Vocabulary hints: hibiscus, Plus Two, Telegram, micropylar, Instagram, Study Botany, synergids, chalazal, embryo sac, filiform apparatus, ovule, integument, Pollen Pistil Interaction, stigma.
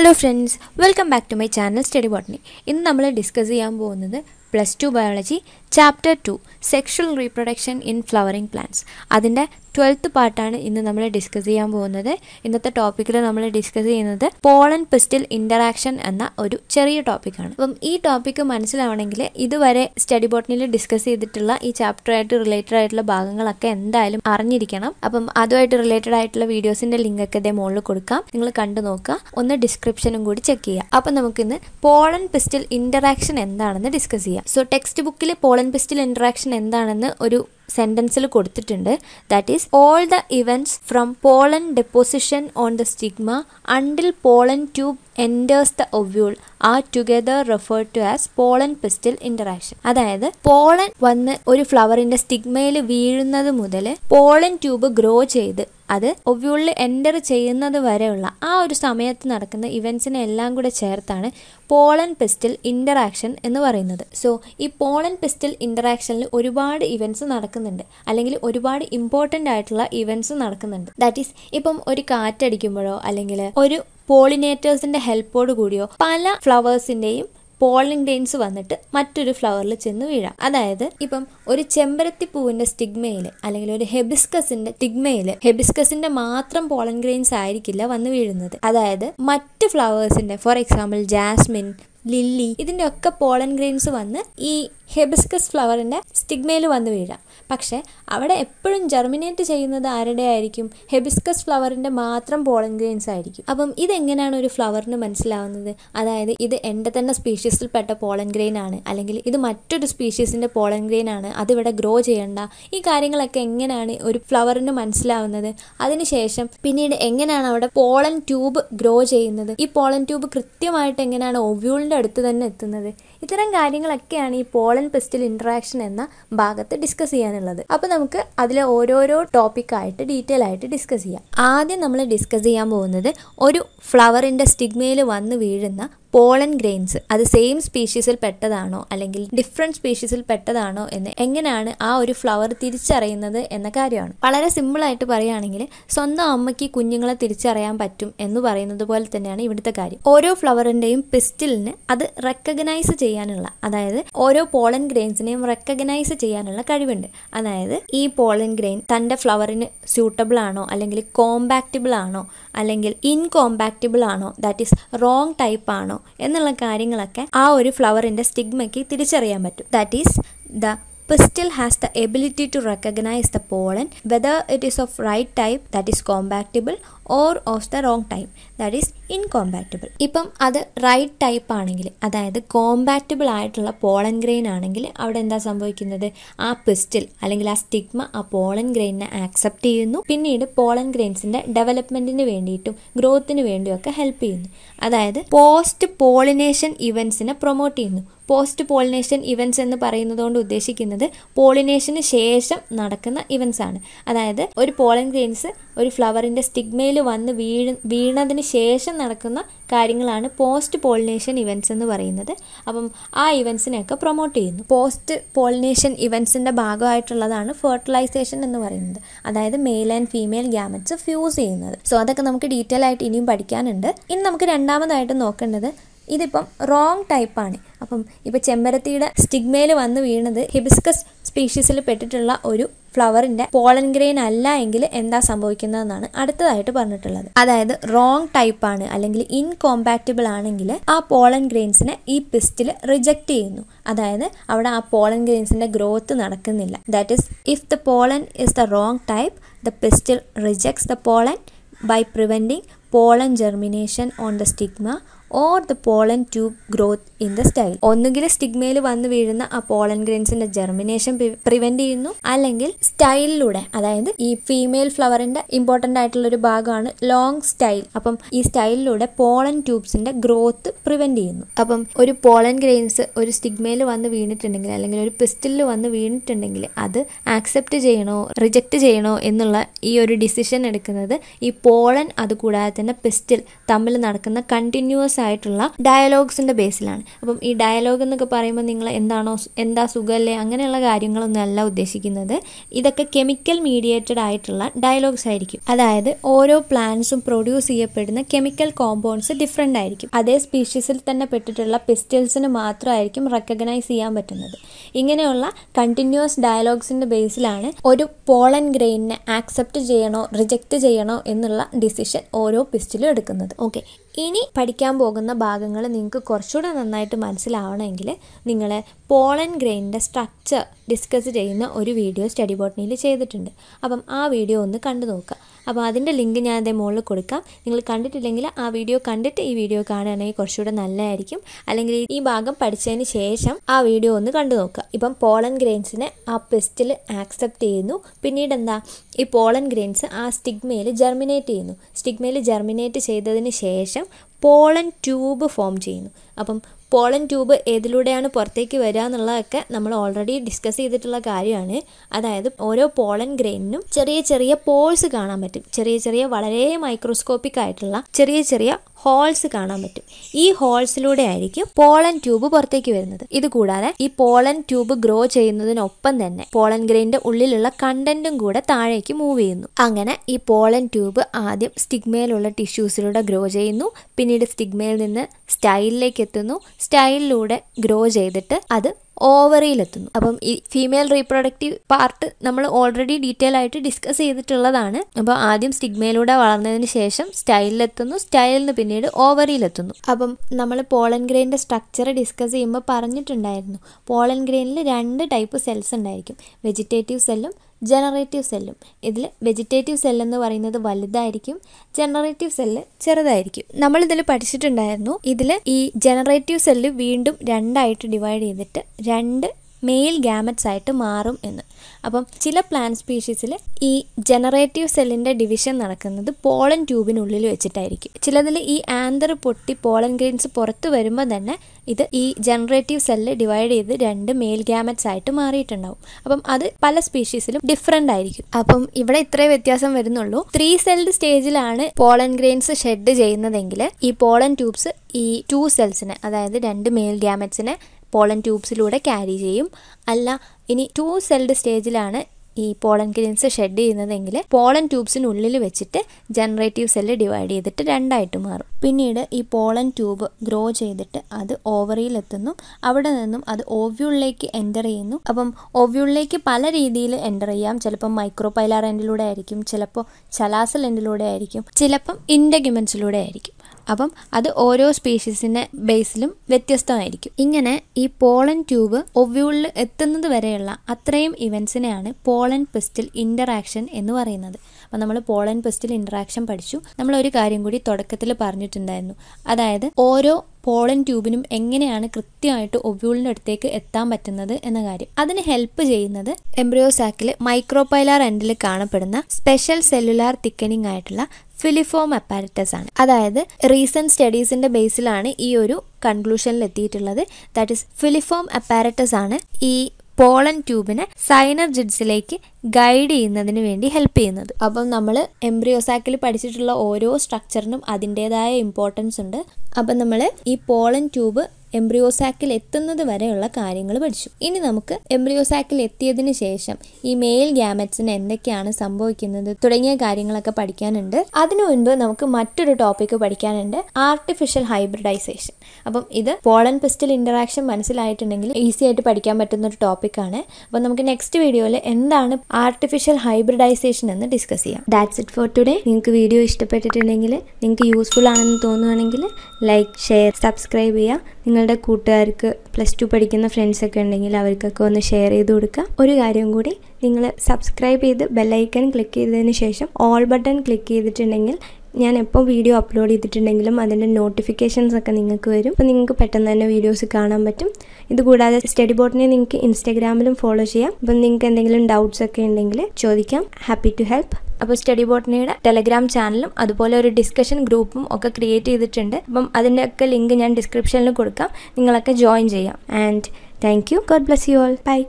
Hello friends, welcome back to my channel Study Botany. In we will discuss Plus 2 Biology Chapter 2 Sexual Reproduction in Flowering Plants. That is the 12th part. We discuss this topic. We discuss Pollen Pistil Interaction and a topic. This topic is the Study Botany. Discuss this chapter related to the videos in the link in the description. Now, Pollen Pistil Interaction discuss. So textbook le pollen pistil interaction endanannu oru sentence il koduthittunde, that is all the events from pollen deposition on the stigma until pollen tube enters the ovule are together referred to as pollen pistil interaction. That is, pollen vannu oru flower inde stigma il veerunnathu mudale pollen tube grow cheyidu അത് ഒവ്യൂളിൽ enter ചെയ്യുന്നത് വരെയുള്ള ആ ഒരു സമയത്ത് നടക്കുന്ന ഇവൻസിനെ എല്ലാം കൂടെ ചേർത്താണ് പോളൻ പിസ്റ്റിൽ ഇൻ്ററാക്ഷൻ എന്ന് പറയുന്നത്. സോ ഈ പോളൻ പിസ്റ്റിൽ ഇൻ്ററാക്ഷനിൽ ഒരുപാട് ഇവൻസ് നടക്കുന്നുണ്ട്, അല്ലെങ്കിൽ ഒരുപാട് ഇമ്പോർട്ടൻ്റ് ആയിട്ടുള്ള ഇവൻസ് നടക്കുന്നുണ്ട്. ദാറ്റ് ഈസ് ഇപ്പം ഒരു കാറ്റടിക്കുമ്പോഴോ അല്ലെങ്കിൽ ഒരു പോളിനേറ്റേഴ്സിൻ്റെ ഹെൽപ്പോട് കൂടിയോ പല ഫ്ലവേഴ്സിൻ്റെയും pollen grains വന്നിട്ട് മറ്റൊരു ഫ്ലവറിൽ ചെന്ന് വീഴാം. അതായത് ഇപ്പം ഒരു ചെമ്പരത്തി പൂവിന്റെ സ്റ്റിഗ്മയിൽ അല്ലെങ്കിൽ ഒരു ഹെബിസ്കസിന്റെ സ്റ്റിഗ്മയിൽ ഹെബിസ്കസിന്റെ മാത്രം pollen grains ആയിരിക്കില്ല വന്ന് വീഴുന്നത്. അതായത് മറ്റ് ഫ്ലവേഴ്സിന്റെ, ഫോർ എക്സാമ്പിൾ ജാസ്മിൻ, ലില്ലി, ഇതിന്റെ ഒക്കെ pollen grains വന്ന് ഈ ഹെബിസ്കസ് ഫ്ലവറിന്റെ സ്റ്റിഗ്മയിൽ വന്ന് വീഴാം. പക്ഷേ അവിടെ എപ്പോഴും ജെർമിനേറ്റ് ചെയ്യുന്നത് ആരുടെ ആയിരിക്കും? ഹെബിസ്കസ് ഫ്ലവറിന്റെ മാത്രം പോളൻ ഗ്രെയിൻസ് ആയിരിക്കും. അപ്പം ഇതെങ്ങനെയാണ് ഒരു ഫ്ലവറിന് മനസ്സിലാവുന്നത്? അതായത് ഇത് എൻ്റെ തന്നെ സ്പീഷീസിൽ പെട്ട പോളൻ ഗ്രെയിൻ ആണ്, അല്ലെങ്കിൽ ഇത് മറ്റൊരു സ്പീഷീസിന്റെ പോളൻ ഗ്രെയിൻ ആണ്, അതിവിടെ ഗ്രോ ചെയ്യണ്ട. ഈ കാര്യങ്ങളൊക്കെ എങ്ങനെയാണ് ഒരു ഫ്ലവറിന് മനസ്സിലാവുന്നത്? അതിനുശേഷം പിന്നീട് എങ്ങനെയാണ് അവിടെ പോളൻ ട്യൂബ് ഗ്രോ ചെയ്യുന്നത്? ഈ പോളൻ ട്യൂബ് കൃത്യമായിട്ട് എങ്ങനെയാണ് ഒവ്യൂളിൻ്റെ അടുത്ത് തന്നെ എത്തുന്നത്? ഇത്തരം കാര്യങ്ങളൊക്കെയാണ് ഈ പോളൻ പിസ്റ്റിൽ ഇൻട്രാക്ഷൻ എന്ന ഭാഗത്ത് ഡിസ്കസ് ചെയ്യാൻ. അപ്പോൾ നമുക്ക് അതിലെ ഓരോരോ ടോപ്പിക്കായിട്ട് ഡീറ്റെയിൽ ആയിട്ട് ഡിസ്കസ് ചെയ്യാം. ആദ്യം നമ്മൾ ഡിസ്കസ് ചെയ്യാൻ പോകുന്നത് ഒരു ഫ്ലവറിൻ്റെ സ്റ്റിഗ്മയിൽ വന്ന് വീഴുന്ന പോളൻ ഗ്രെയിൻസ്, അത് സെയിം സ്പീഷീസിൽ പെട്ടതാണോ അല്ലെങ്കിൽ ഡിഫറെൻറ്റ് സ്പീഷീസിൽ പെട്ടതാണോ എന്ന് എങ്ങനെയാണ് ആ ഒരു ഫ്ലവർ തിരിച്ചറിയുന്നത് എന്ന കാര്യമാണ്. വളരെ സിമ്പിളായിട്ട് പറയുകയാണെങ്കിൽ സ്വന്തം അമ്മയ്ക്ക് കുഞ്ഞുങ്ങളെ തിരിച്ചറിയാൻ പറ്റും എന്ന് പറയുന്നത് പോലെ തന്നെയാണ് ഇവിടുത്തെ കാര്യം. ഓരോ ഫ്ലവറിൻ്റെയും പിസ്റ്റിലിന് അത് റെക്കഗ്നൈസ് ചെയ്യാനുള്ള, അതായത് ഓരോ പോളൻ ഗ്രെയിൻസിനെയും റെക്കഗ്നൈസ് ചെയ്യാനുള്ള കഴിവുണ്ട്. അതായത് ഈ പോളൻ ഗ്രെയിൻ തൻ്റെ ഫ്ലവറിന് സ്യൂട്ടബിൾ ആണോ, അല്ലെങ്കിൽ കോമ്പാക്റ്റബിൾ ആണോ, അല്ലെങ്കിൽ ഇൻകോമ്പാക്റ്റബിൾ ആണോ, ദാറ്റ് ഈസ് റോങ് ടൈപ്പ് ആണോ എന്നുള്ള കാര്യങ്ങളൊക്കെ ആ ഒരു ഫ്ലവറിന്റെ സ്റ്റിഗ്മയ്ക്ക് തിരിച്ചറിയാൻ പറ്റും. That is the pistil has the ability to recognize the pollen whether it is of right type, that is compatible, or of the wrong type, that is incompatible. ഇപ്പം അത് റൈറ്റ് ടൈപ്പ് ആണെങ്കിൽ, അതായത് കോമ്പാറ്റബിൾ ആയിട്ടുള്ള pollen grain ആണെങ്കിൽ അവിടെ എന്താ സംഭവിക്കുന്നത്? ആ പിസ്റ്റിൽ അല്ലെങ്കിൽ ആ സ്റ്റിഗ്മ ആ പോളൻ ഗ്രെയിനിനെ ആക്സെപ്റ്റ് ചെയ്യുന്നു. പിന്നീട് പോളൻ ഗ്രെയിൻസിന്റെ ഡെവലപ്മെന്റിന് വേണ്ടിയിട്ടും ഗ്രോത്തിന് വേണ്ടിയൊക്കെ ഹെൽപ്പ് ചെയ്യുന്നു. അതായത് പോസ്റ്റ് പോളിനേഷൻ ഇവൻസിനെ പ്രൊമോട്ട് ചെയ്യുന്നു. പോസ്റ്റ് പോളിനേഷൻ ഇവൻസ് എന്ന് പറയുന്നതുകൊണ്ട് ഉദ്ദേശിക്കുന്നത് പോളിനേഷന് ശേഷം നടക്കുന്ന ഇവൻസ് ആണ്. അതായത് ഒരു പോളൻ ഗ്രെയിൻസ് ഒരു ഫ്ലവറിൻ്റെ സ്റ്റിഗ്മയിൽ വന്ന് വീണതിന് ശേഷം നടക്കുന്ന കാര്യങ്ങളാണ് പോസ്റ്റ് പോളിനേഷൻ ഇവൻസ് എന്ന് പറയുന്നത്. അപ്പം ആ ഇവൻസിനെയൊക്കെ പ്രൊമോട്ട് ചെയ്യുന്നു. പോസ്റ്റ് പോളിനേഷൻ ഇവൻസിൻ്റെ ഭാഗമായിട്ടുള്ളതാണ് ഫെർട്ടിലൈസേഷൻ എന്ന് പറയുന്നത്. അതായത് male and female gametes fuse ചെയ്യുന്നത്. സോ അതൊക്കെ നമുക്ക് ഡീറ്റെയിൽ ആയിട്ട് ഇനിയും പഠിക്കാനുണ്ട്. ഇനി നമുക്ക് രണ്ടാമതായിട്ട് നോക്കേണ്ടത് ഇതിപ്പം റോങ് ടൈപ്പാണ്. അപ്പം ഇപ്പം ചെമ്പരത്തിയുടെ സ്റ്റിഗ്മയിൽ വന്ന് വീണത് ഹെബിസ്കസ് സ്പീഷീസിൽ പെട്ടിട്ടുള്ള ഒരു ഫ്ലവറിന്റെ പോളൻ ഗ്രെയിൻ അല്ല എങ്കിൽ എന്താ സംഭവിക്കുന്നതെന്നാണ് അടുത്തതായിട്ട് പറഞ്ഞിട്ടുള്ളത്. അതായത് റോങ് ടൈപ്പ് ആണ് അല്ലെങ്കിൽ ഇൻകോമ്പാക്റ്റബിൾ ആണെങ്കിൽ ആ പോളൻ ഗ്രെയിൻസിനെ ഈ പിസ്റ്റിൽ റിജക്റ്റ് ചെയ്യുന്നു. അതായത് അവിടെ ആ പോളൻ ഗ്രെയിൻസിന്റെ ഗ്രോത്ത് നടക്കുന്നില്ല. That is if the pollen is the wrong type the pistil rejects the pollen by preventing pollen germination on the stigma or the pollen tube growth in the style. ഒന്നുകിൽ സ്റ്റിഗ്മയിൽ വന്ന് വീഴുന്ന ആ pollen ഗ്രെയിൻസിന്റെ germination prevent ചെയ്യുന്നു, അല്ലെങ്കിൽ സ്റ്റൈലിലൂടെ. അതായത് ഈ female ഫ്ലവറിന്റെ important ആയിട്ടുള്ള ഒരു ഭാഗമാണ് ലോങ് സ്റ്റൈൽ. അപ്പം ഈ സ്റ്റൈലിലൂടെ പോളൻ ട്യൂബ്സിന്റെ ഗ്രോത്ത് പ്രിവെന്റ് ചെയ്യുന്നു. അപ്പം ഒരു പോളൻ ഗ്രെയിൻസ് ഒരു സ്റ്റിഗ്മയിൽ വന്ന് വീണിട്ടുണ്ടെങ്കിൽ അല്ലെങ്കിൽ ഒരു പിസ്റ്റിലിൽ വന്ന് വീണിട്ടുണ്ടെങ്കിൽ അത് ആക്സെപ്റ്റ് ചെയ്യണോ റിജക്റ്റ് ചെയ്യണോ എന്നുള്ള ഈ ഒരു ഡിസിഷൻ എടുക്കുന്നത് ഈ പോളൻ അതുകൂടാതെ തന്നെ പിസ്റ്റിൽ തമ്മിൽ നടക്കുന്ന കണ്ടിന്യൂസ് ആയിട്ടുള്ള ഡയലോഗ്സിന്റെ ബേസിലാണ്. അപ്പം ഈ ഡയലോഗ് എന്നൊക്കെ പറയുമ്പോൾ നിങ്ങൾ എന്താ സുഖല്ലേ അങ്ങനെയുള്ള കാര്യങ്ങളൊന്നും അല്ല ഉദ്ദേശിക്കുന്നത്. ഇതൊക്കെ കെമിക്കൽ മീഡിയേറ്റഡ് ആയിട്ടുള്ള ഡയലോഗ്സ് ആയിരിക്കും. അതായത് ഓരോ പ്ലാന്റ്സും പ്രൊഡ്യൂസ് ചെയ്യപ്പെടുന്ന കെമിക്കൽ കോമ്പൗണ്ട്സ് ഡിഫറെൻ്റ് ആയിരിക്കും. അതേ സ്പീഷീസിൽ തന്നെ പെട്ടിട്ടുള്ള പിസ്റ്റൽസിന് മാത്രമായിരിക്കും റെക്കഗ്നൈസ് ചെയ്യാൻ പറ്റുന്നത്. ഇങ്ങനെയുള്ള കണ്ടിന്യൂസ് ഡയലോഗ്സിൻ്റെ ബേസിലാണ് ഒരു പോളൻ ഗ്രെയിനിനെ ആക്സെപ്റ്റ് ചെയ്യണോ റിജക്റ്റ് ചെയ്യണോ എന്നുള്ള ഡിസിഷൻ ഓരോ പിസ്റ്റിലും എടുക്കുന്നത്. ഓക്കെ, ഇനി പഠിക്കാൻ പോകുന്ന ഭാഗങ്ങൾ നിങ്ങൾക്ക് കുറച്ചുകൂടെ നന്നായിട്ട് മനസ്സിലാവണമെങ്കിൽ നിങ്ങൾ പോളൻ ഗ്രെയിനിൻ്റെ സ്ട്രക്ചർ ഡിസ്കസ് ചെയ്യുന്ന ഒരു വീഡിയോ സ്റ്റഡി ബോട്ടണിയിൽ ചെയ്തിട്ടുണ്ട്. അപ്പം ആ വീഡിയോ ഒന്ന് കണ്ടു നോക്കുക. അപ്പോൾ അതിൻ്റെ ലിങ്ക് ഞാൻ അതേ മുകളിൽ കൊടുക്കാം. നിങ്ങൾ കണ്ടിട്ടില്ലെങ്കിൽ ആ വീഡിയോ കണ്ടിട്ട് ഈ വീഡിയോ കാണുകയാണെങ്കിൽ കുറച്ചുകൂടെ നല്ലതായിരിക്കും. അല്ലെങ്കിൽ ഈ ഭാഗം പഠിച്ചതിന് ശേഷം ആ വീഡിയോ ഒന്ന് കണ്ടു നോക്കുക. ഇപ്പം പോളൻ ഗ്രെയിൻസിനെ ആ പെസ്റ്റിൽ ആക്സെപ്റ്റ് ചെയ്യുന്നു. പിന്നീട് എന്താ, ഈ പോളൻ ഗ്രെയിൻസ് ആ സ്റ്റിഗ്മയിൽ ജെർമിനേറ്റ് ചെയ്യുന്നു. സ്റ്റിഗ്മയിൽ ജെർമിനേറ്റ് ചെയ്തതിന് ശേഷം പോളൻ ട്യൂബ് ഫോം ചെയ്യുന്നു. അപ്പം പോളൻ ട്യൂബ് ഏതിലൂടെയാണ് പുറത്തേക്ക് വരിക എന്നുള്ളതൊക്കെ നമ്മൾ ഓൾറെഡി ഡിസ്കസ് ചെയ്തിട്ടുള്ള കാര്യമാണ്. അതായത് ഓരോ പോളൻ ഗ്രെയിനിനും ചെറിയ ചെറിയ പോൾസ് കാണാൻ പറ്റും. ചെറിയ ചെറിയ വളരെ മൈക്രോസ്കോപ്പിക് ആയിട്ടുള്ള ചെറിയ ചെറിയ ഹോൾസ് കാണാൻ പറ്റും. ഈ ഹോൾസിലൂടെ ആയിരിക്കും പോളൻ ട്യൂബ് പുറത്തേക്ക് വരുന്നത്. ഇതുകൂടാതെ ഈ പോളൻ ട്യൂബ് ഗ്രോ ചെയ്യുന്നതിനൊപ്പം തന്നെ പോളൻ ഗ്രെയിൻ്റെ ഉള്ളിലുള്ള കണ്ടന്റും കൂടെ താഴേക്ക് മൂവ് ചെയ്യുന്നു. അങ്ങനെ ഈ പോളൻ ട്യൂബ് ആദ്യം സ്റ്റിഗ്മയിലുള്ള ടിഷ്യൂസിലൂടെ ഗ്രോ ചെയ്യുന്നു. പിന്നീട് സ്റ്റിഗ്മയിൽ നിന്ന് സ്റ്റൈലിലേക്ക് എത്തുന്നു. സ്റ്റൈലിലൂടെ ഗ്രോ ചെയ്തിട്ട് അത് ഓവറിയിലെത്തുന്നു. അപ്പം ഈ ഫീമെയിൽ റീപ്രൊഡക്റ്റീവ് പാർട്ട് നമ്മൾ ഓൾറെഡി ഡീറ്റെയിൽ ആയിട്ട് ഡിസ്കസ് ചെയ്തിട്ടുള്ളതാണ്. അപ്പോൾ ആദ്യം സ്റ്റിഗ്മയിലൂടെ വളർന്നതിന് ശേഷം സ്റ്റൈലിലെത്തുന്നു. സ്റ്റൈലിൽ നിന്ന് പിന്നീട് ഓവറിയിലെത്തുന്നു. അപ്പം നമ്മൾ പോളൻ ഗ്രെയിൻ്റെ സ്ട്രക്ചർ ഡിസ്കസ് ചെയ്യുമ്പോൾ പറഞ്ഞിട്ടുണ്ടായിരുന്നു പോളൻ ഗ്രെയിനിൽ രണ്ട് ടൈപ്പ് സെൽസ് ഉണ്ടായിരിക്കും, വെജിറ്റേറ്റീവ് സെല്ലും ജനറേറ്റീവ് സെല്ലും. ഇതിൽ വെജിറ്റേറ്റീവ് സെല്ലെന്ന് പറയുന്നത് വലുതായിരിക്കും, ജനറേറ്റീവ് സെല്ല് ചെറുതായിരിക്കും. നമ്മളിതിൽ പഠിച്ചിട്ടുണ്ടായിരുന്നു ഇതിൽ ഈ ജനറേറ്റീവ് സെല്ല് വീണ്ടും രണ്ടായിട്ട് ഡിവൈഡ് ചെയ്തിട്ട് രണ്ട് മെയിൽ ഗാമറ്റ്സ് ആയിട്ട് മാറും എന്ന്. അപ്പം ചില പ്ലാന്റ് സ്പീഷീസിൽ ഈ ജനറേറ്റീവ് സെല്ലിൻ്റെ ഡിവിഷൻ നടക്കുന്നത് പോളൻ ട്യൂബിനുള്ളിൽ വെച്ചിട്ടായിരിക്കും. ചിലതിൽ ഈ ആന്തർ പൊട്ടി പോളൻ ഗ്രെയിൻസ് പുറത്ത് വരുമ്പോൾ തന്നെ ഇത് ഈ ജനറേറ്റീവ് സെല്ല് ഡിവൈഡ് ചെയ്ത് രണ്ട് മെയിൽ ഗാമറ്റ്സ് ആയിട്ട് മാറിയിട്ടുണ്ടാവും. അപ്പം അത് പല സ്പീഷീസിലും ഡിഫറെൻ്റ് ആയിരിക്കും. അപ്പം ഇവിടെ ഇത്രേ വ്യത്യാസം വരുന്നുള്ളൂ. 3 സെൽഡ് സ്റ്റേജിലാണ് പോളൻ ഗ്രെയിൻസ് ഷെഡ് ചെയ്യുന്നതെങ്കിൽ ഈ പോളൻ ട്യൂബ്സ് ഈ 2 സെൽസിനെ, അതായത് 2 മെയിൽ ഗാമറ്റ്സിനെ പോളൻ ട്യൂബ്സിലൂടെ ക്യാരി ചെയ്യും. അല്ല, ഇനി 2 സെൽഡ് സ്റ്റേജിലാണ് ഈ പോളൻ ഗ്രെയിൻസ് ഷെഡ് ചെയ്യുന്നതെങ്കിൽ പോളൻ ട്യൂബ്സിനുള്ളിൽ വെച്ചിട്ട് ജനറേറ്റീവ് സെല്ല് ഡിവൈഡ് ചെയ്തിട്ട് രണ്ടായിട്ട് മാറും. പിന്നീട് ഈ പോളൻ ട്യൂബ് ഗ്രോ ചെയ്തിട്ട് അത് ഓവറിയിലെത്തുന്നു. അവിടെ നിന്നും അത് ഓവ്യൂളിലേക്ക് എൻ്റർ ചെയ്യുന്നു. അപ്പം ഓവ്യൂളിലേക്ക് പല രീതിയിൽ എൻ്റർ ചെയ്യാം. ചിലപ്പം മൈക്രോപൈലാർ എൻഡിലൂടെ ആയിരിക്കും, ചിലപ്പോൾ ചലാസൽ എൻഡിലൂടെ ആയിരിക്കും, ചിലപ്പം ഇൻഡെഗുമെൻസിലൂടെ ആയിരിക്കും. അപ്പം അത് ഓരോ സ്പീഷീസിൻ്റെ ബേസിലും വ്യത്യസ്തമായിരിക്കും. ഇങ്ങനെ ഈ പോളൻ ട്യൂബ് ഒവ്യൂളിൽ എത്തുന്നത് വരെയുള്ള അത്രയും ഇവൻസിനെയാണ് പോളൻ പിസ്റ്റിൽ ഇൻ്ററാക്ഷൻ എന്ന് പറയുന്നത്. അപ്പം നമ്മൾ പോളൻ പിസ്റ്റിൽ ഇൻ്ററാക്ഷൻ പഠിച്ചു. നമ്മളൊരു കാര്യം കൂടി തുടക്കത്തിൽ പറഞ്ഞിട്ടുണ്ടായിരുന്നു. അതായത് ഓരോ പോളൻ ട്യൂബിനും എങ്ങനെയാണ് കൃത്യമായിട്ട് ഒവ്യൂളിൻ്റെ അടുത്തേക്ക് എത്താൻ പറ്റുന്നത് എന്ന കാര്യം. അതിന് ഹെൽപ്പ് ചെയ്യുന്നത് എംബ്രിയോസാക്കിൽ മൈക്രോപൈലാർ എൻഡിൽ കാണപ്പെടുന്ന സ്പെഷ്യൽ സെല്ലുലാർ തിക്കനിങ് ആയിട്ടുള്ള ഫിലിഫോം അപ്പാരറ്റസ് ആണ്. അതായത് റീസെൻറ്റ് സ്റ്റഡീസിൻ്റെ ബേസിലാണ് ഈ ഒരു കൺക്ലൂഷനിൽ എത്തിയിട്ടുള്ളത്. ദാറ്റ് ഈസ് ഫിലിഫോം അപ്പാരറ്റസ് ആണ് ഈ പോളൻ ട്യൂബിനെ സൈനർജിഡ്സിലേക്ക് ഗൈഡ് ചെയ്യുന്നതിന് വേണ്ടി ഹെൽപ്പ് ചെയ്യുന്നത്. അപ്പം നമ്മൾ എംബ്രിയോസാക്കിൽ പഠിച്ചിട്ടുള്ള ഓരോ സ്ട്രക്ചറിനും അതിൻ്റേതായ ഇമ്പോർട്ടൻസ് ഉണ്ട്. അപ്പം നമ്മൾ ഈ പോളൻ ട്യൂബ് എംബ്രിയോസാക്കിൽ എത്തുന്നത് വരെയുള്ള കാര്യങ്ങൾ പഠിച്ചു. ഇനി നമുക്ക് എംബ്രിയോസാക്കിൽ എത്തിയതിന് ശേഷം ഈ മെയിൽ ഗാമറ്റ്സിന് എന്തൊക്കെയാണ് സംഭവിക്കുന്നത് തുടങ്ങിയ കാര്യങ്ങളൊക്കെ പഠിക്കാനുണ്ട്. അതിനു മുൻപ് നമുക്ക് മറ്റൊരു ടോപ്പിക് പഠിക്കാനുണ്ട്, ആർട്ടിഫിഷ്യൽ ഹൈബ്രിഡൈസേഷൻ. അപ്പം ഇത് പോളൻ പിസ്റ്റിൽ ഇൻ്ററാക്ഷൻ മനസ്സിലായിട്ടുണ്ടെങ്കിൽ ഈസി ആയിട്ട് പഠിക്കാൻ പറ്റുന്ന ഒരു ടോപ്പിക്കാണ്. അപ്പം നമുക്ക് നെക്സ്റ്റ് വീഡിയോയിൽ എന്താണ് ആർട്ടിഫിഷ്യൽ ഹൈബ്രിഡൈസേഷൻ എന്ന് ഡിസ്കസ് ചെയ്യാം. That's it for today. നിങ്ങൾക്ക് വീഡിയോ ഇഷ്ടപ്പെട്ടിട്ടുണ്ടെങ്കിൽ, നിങ്ങൾക്ക് യൂസ്ഫുൾ ആണെന്ന് തോന്നുകയാണെങ്കിൽ ലൈക്ക്, ഷെയർ, സബ്സ്ക്രൈബ് ചെയ്യുക. നിങ്ങളുടെ കൂട്ടുകാർക്ക്, +2 പഠിക്കുന്ന ഫ്രണ്ട്സൊക്കെ ഉണ്ടെങ്കിൽ അവർക്കൊക്കെ ഒന്ന് ഷെയർ ചെയ്ത് കൊടുക്കുക. ഒരു കാര്യം കൂടി, നിങ്ങൾ സബ്സ്ക്രൈബ് ചെയ്ത് ബെല്ലൈക്കൺ ക്ലിക്ക് ചെയ്തതിന് ശേഷം ഓൾ ബട്ടൺ ക്ലിക്ക് ചെയ്തിട്ടുണ്ടെങ്കിൽ ഞാൻ എപ്പോൾ വീഡിയോ അപ്ലോഡ് ചെയ്തിട്ടുണ്ടെങ്കിലും അതിൻ്റെ നോട്ടിഫിക്കേഷൻസൊക്കെ നിങ്ങൾക്ക് വരും. അപ്പോൾ നിങ്ങൾക്ക് പെട്ടെന്ന് തന്നെ വീഡിയോസ് കാണാൻ പറ്റും. ഇതുകൂടാതെ സ്റ്റഡി ബോട്ടിനെ നിങ്ങൾക്ക് ഇൻസ്റ്റാഗ്രാമിലും ഫോളോ ചെയ്യാം. അപ്പം നിങ്ങൾക്ക് എന്തെങ്കിലും ഡൗട്ട്സൊക്കെ ഉണ്ടെങ്കിൽ ചോദിക്കാം. Happy to help. അപ്പോൾ സ്റ്റഡി ബോട്ടനിയുടെ ടെലഗ്രാം ചാനലും അതുപോലെ ഒരു ഡിസ്കഷൻ ഗ്രൂപ്പും ഒക്കെ ക്രിയേറ്റ് ചെയ്തിട്ടുണ്ട്. അപ്പം അതിൻ്റെയൊക്കെ ലിങ്ക് ഞാൻ ഡിസ്ക്രിപ്ഷനിൽ കൊടുക്കാം. നിങ്ങളൊക്കെ ജോയിൻ ചെയ്യാം. And thank you. God bless you all. By.